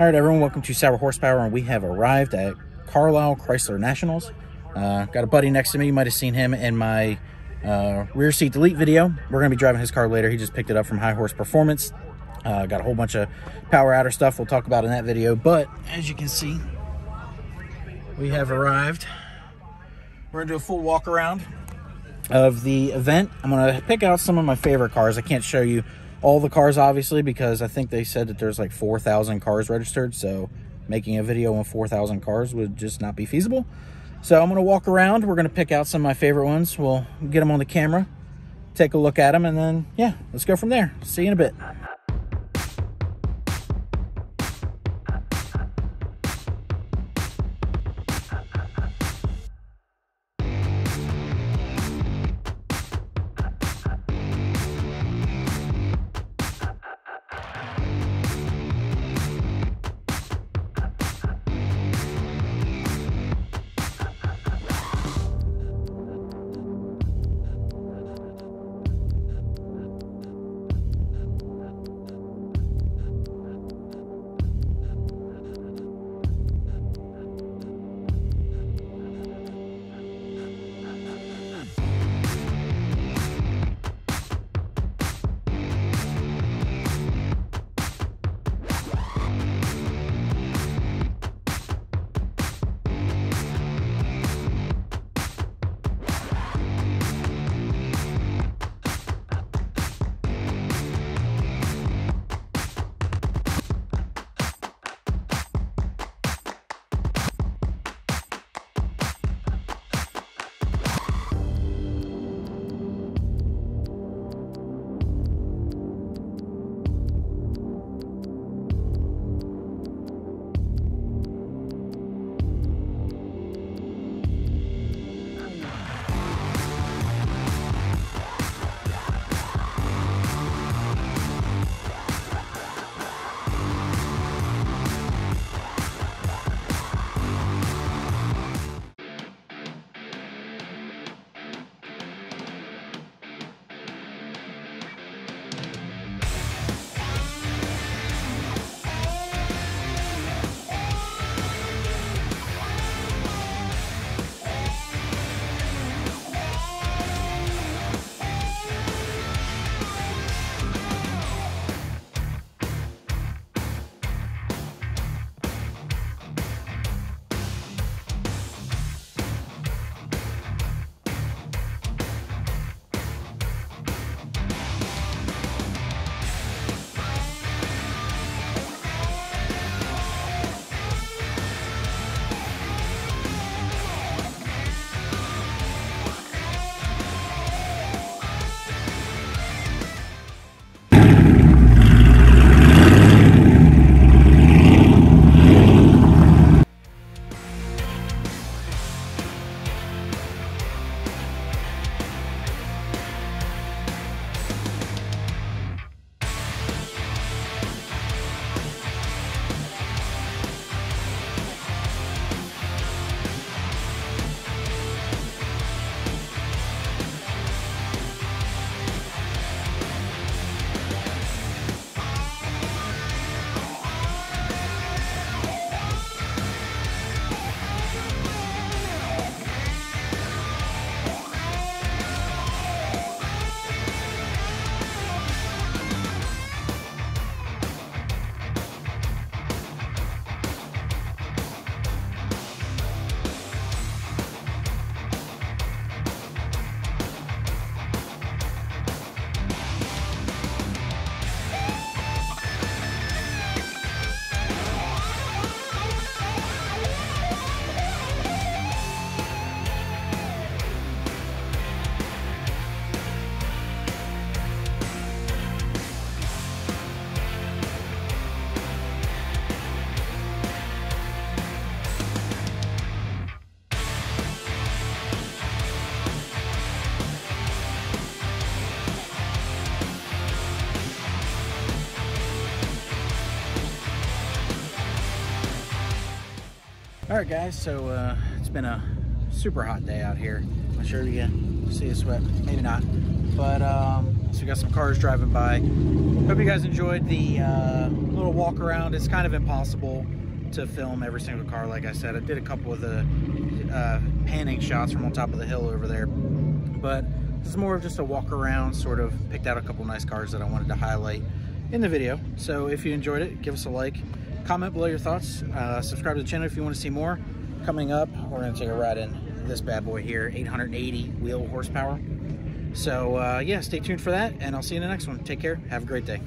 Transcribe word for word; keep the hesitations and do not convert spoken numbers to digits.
All right, everyone, welcome to Sauer Horsepower, and we have arrived at Carlisle Chrysler Nationals. Uh, got a buddy next to me. You might have seen him in my uh, rear seat delete video. We're going to be driving his car later. He just picked it up from High Horse Performance. Uh, got a whole bunch of power outer stuff we'll talk about in that video. But as you can see, we have arrived. We're going to do a full walk around of the event. I'm going to pick out some of my favorite cars. I can't show you all the cars, obviously, because I think they said that there's like four thousand cars registered, so making a video on four thousand cars would just not be feasible. So I'm going to walk around. We're going to pick out some of my favorite ones. We'll get them on the camera, take a look at them, and then, yeah, let's go from there. See you in a bit. All right, guys, so uh, it's been a super hot day out here. I'm not sure if you can see the sweat, maybe not. But um, so we got some cars driving by. Hope you guys enjoyed the uh, little walk around. It's kind of impossible to film every single car, like I said. I did a couple of the uh, panning shots from on top of the hill over there, but this is more of just a walk around. Sort of picked out a couple nice cars that I wanted to highlight in the video. So if you enjoyed it, give us a like, comment below your thoughts, uh, subscribe to the channel if you want to see more. Coming up, we're gonna take a ride in this bad boy here, eight hundred eighty wheel horsepower. So uh, yeah, stay tuned for that, and I'll see you in the next one. Take care, have a great day.